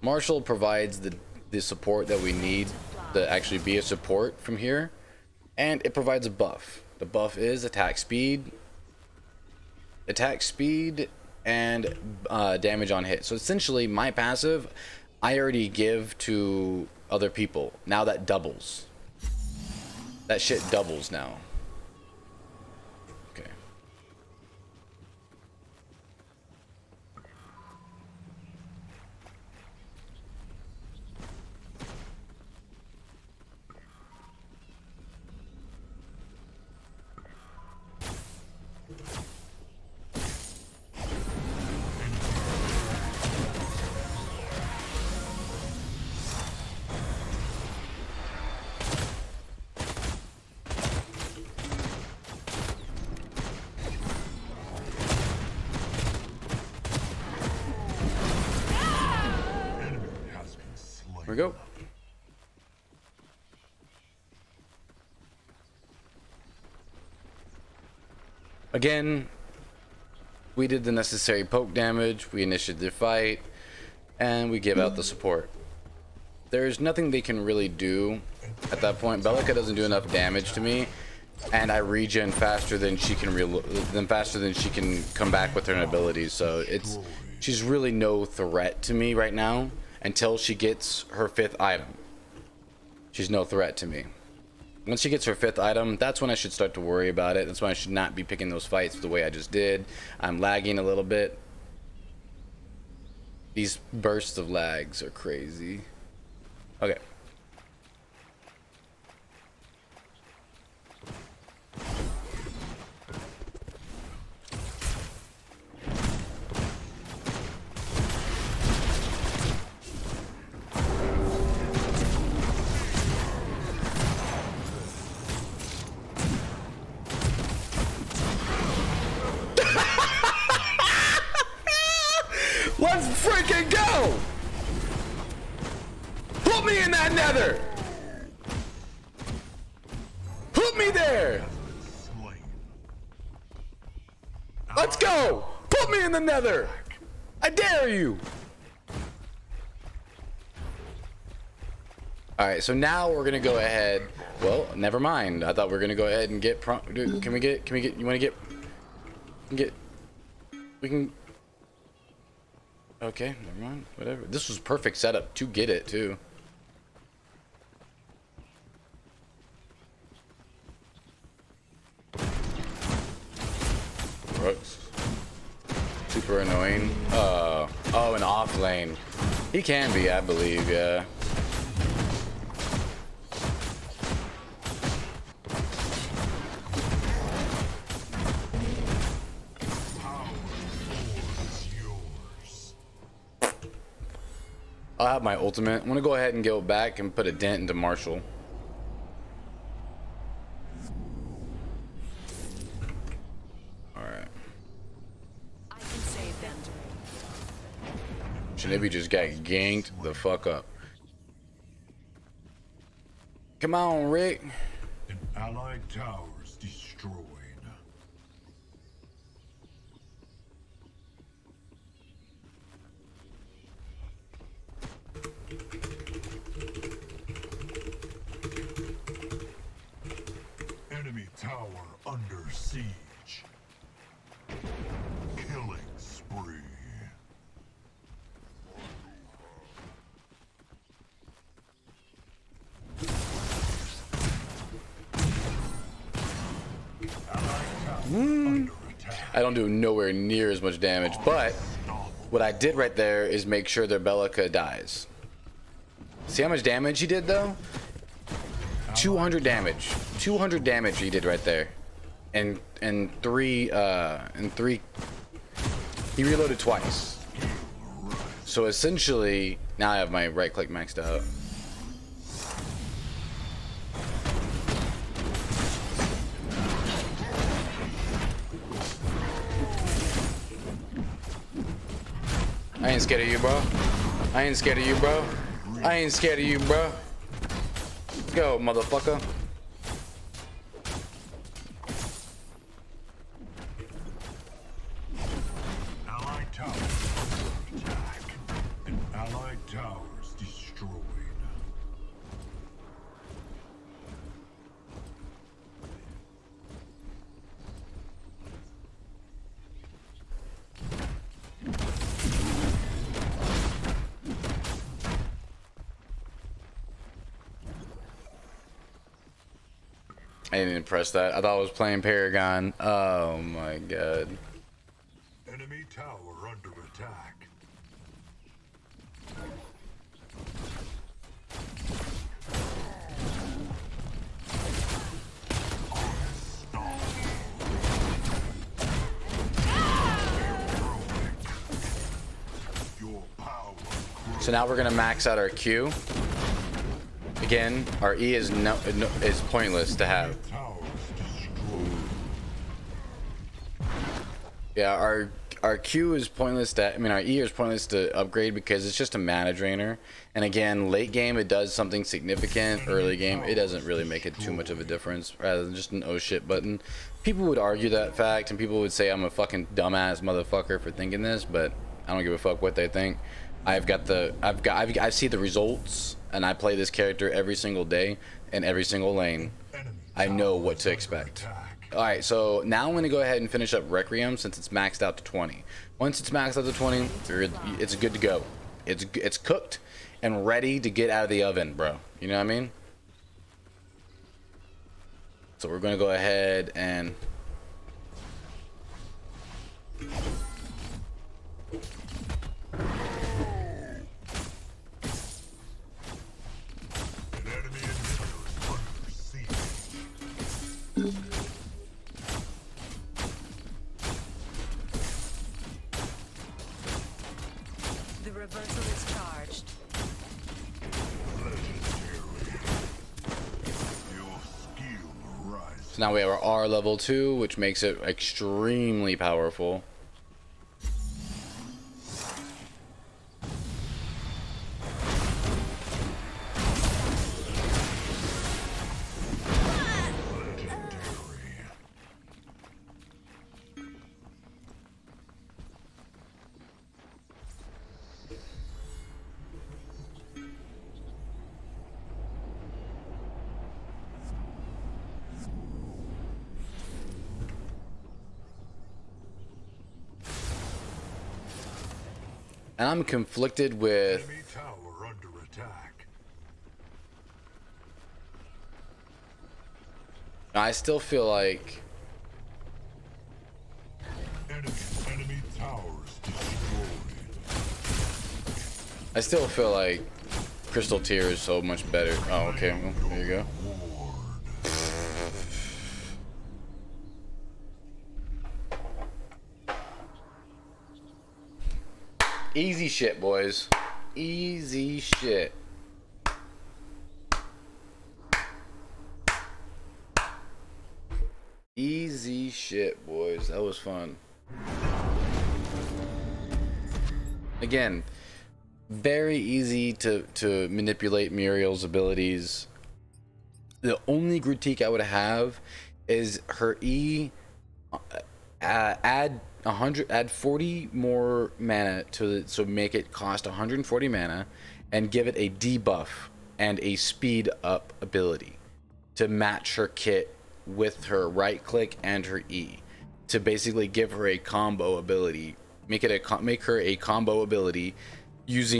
Marshall provides the support that we need to actually be a support from here, and it provides a buff. The buff is attack speed and damage on hit. So essentially my passive I already give to other people. Now that doubles. That shit doubles now. Okay. Go. Again, we did the necessary poke damage, we initiated the fight, and we give out the support. There's nothing they can really do at that point. Belica doesn't do enough damage to me, and I regen faster than she can come back with her abilities, so she's really no threat to me right now. Until she gets her 5th item, she's no threat to me. Once she gets her 5th item, that's when I should start to worry about it. That's when I should not be picking those fights the way I just did. I'm lagging a little bit. These bursts of lags are crazy. Okay. Let's freaking go! Put me in that nether! Put me there! Let's go! Put me in the nether! I dare you! Alright, so now we're gonna go ahead. Well, never mind. I thought we were gonna go ahead and get dude, can we get okay, never mind. Whatever. This was perfect setup to get it too. Brooks. Super annoying. Oh, an off lane. He can be, I believe, yeah. I'll have my ultimate. I'm gonna go ahead and go back and put a dent into Marshall. Alright. Nibby just got ganked the fuck up. Come on, Rick. An allied tower is destroyed. Tower under siege. Killing spree. I don't do nowhere near as much damage, but what I did right there is make sure that Belica dies. See how much damage he did though? 200 damage. 200 damage he did right there, and three. He reloaded twice. So essentially, now I have my right click maxed out. I ain't scared of you, bro. I ain't scared of you, bro. I ain't scared of you, bro. Go, motherfucker. Towers destroyed. I didn't even press that. I thought I was playing Paragon. Oh my god. Enemy tower under attack. So now we're gonna max out our Q. Again, our E is is pointless to have. Yeah, our Q is pointless to, I mean, our E is pointless to upgrade because it's just a mana drainer. And again, late game it does something significant. Early game it doesn't really make it too much of a difference, rather than just an oh shit button. People would argue that fact, and people would say I'm a fucking dumbass motherfucker for thinking this, but I don't give a fuck what they think. I see the results, and I play this character every single day in every single lane. I know what to expect. All right, so now I'm gonna go ahead and finish up Requiem since it's maxed out to 20. Once it's maxed out to 20, it's good to go. It's cooked and ready to get out of the oven, bro. You know what I mean? So we're gonna go ahead and so now we have our R level 2, which makes it extremely powerful. And I'm conflicted with enemy tower under attack. I still feel like enemy towers destroyed. I still feel like Crystal Tier is so much better. Oh, okay. Well, there you go. Easy shit, boys. Easy shit. Easy shit, boys. That was fun. Again, very easy to manipulate Muriel's abilities. The only critique I would have is her E. Add 40 more mana to it, so make it cost 140 mana and give it a debuff and a speed up ability to match her kit with her right click and her E to basically give her a combo ability, make her a combo ability using